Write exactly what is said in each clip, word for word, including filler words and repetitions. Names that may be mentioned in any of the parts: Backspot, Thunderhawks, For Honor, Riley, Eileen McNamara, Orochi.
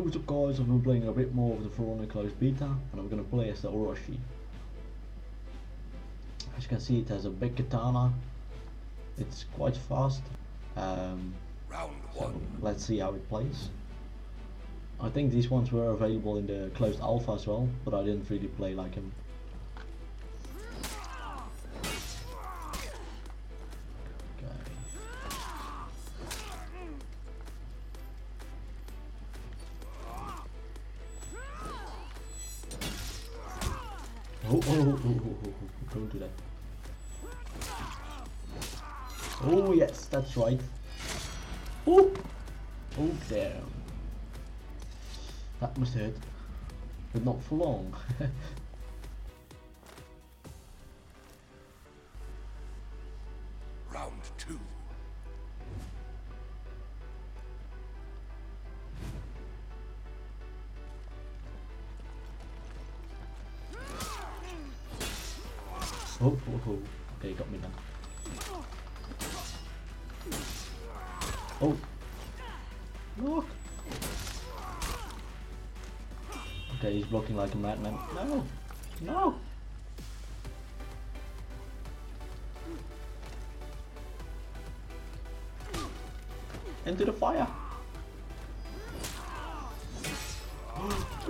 What's up guys, I've been playing a bit more of the For Honor closed beta and I'm going to play as the Orochi. As you can see it has a big katana, it's quite fast, um, Round so one. Let's see how it plays. I think these ones were available in the closed alpha as well, but I didn't really play like him. Oh, oh, oh, oh, oh, oh, oh, don't do that. Oh, yes, that's right. Oh, oh, damn. That must hurt, but not for long. Round two. Oh, oh, oh. Okay, got me now. Oh. Look. Okay, he's blocking like a madman. No. No. Into the fire.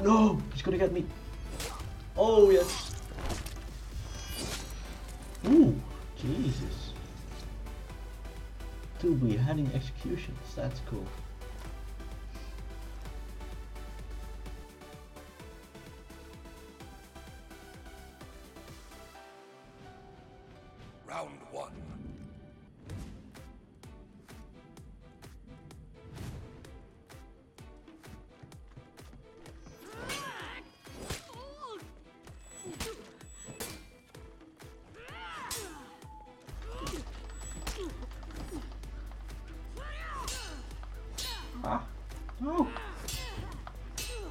No, he's gonna get me. Oh, yes. Ooh, Jesus. Two beheading executions, that's cool. Round one. Ah, no!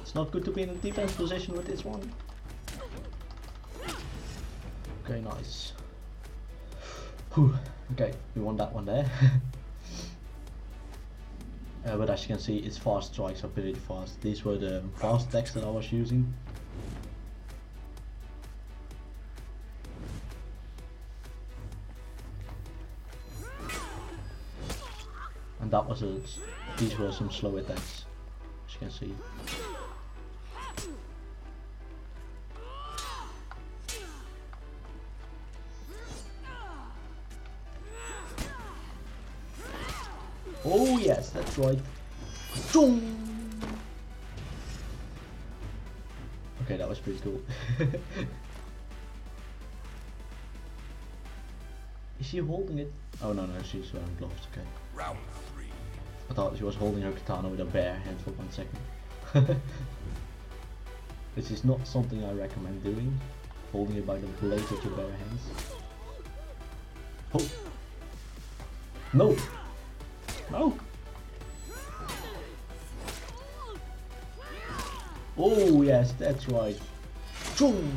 It's not good to be in a defense position with this one. Okay, nice. Whew. Okay, we won that one there. uh, but as you can see, it's fast strikes are pretty fast. These were the fast decks that I was using. And that was a, these were some slow attacks, as you can see. Oh yes, that's right. Okay, that was pretty cool. Is she holding it? Oh no, no, she's wearing gloves, okay. Round three. I thought she was holding her katana with a bare hand for one second. This is not something I recommend doing, holding it by the blade with your bare hands. Oh! No! No! Oh yes, that's right. Choom!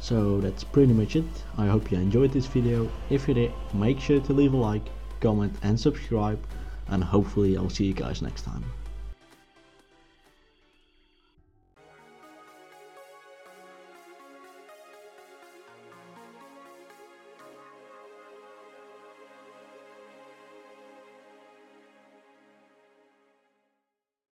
So that's pretty much it. I hope you enjoyed this video. If you did, make sure to leave a like, comment and subscribe, and hopefully I'll see you guys next time.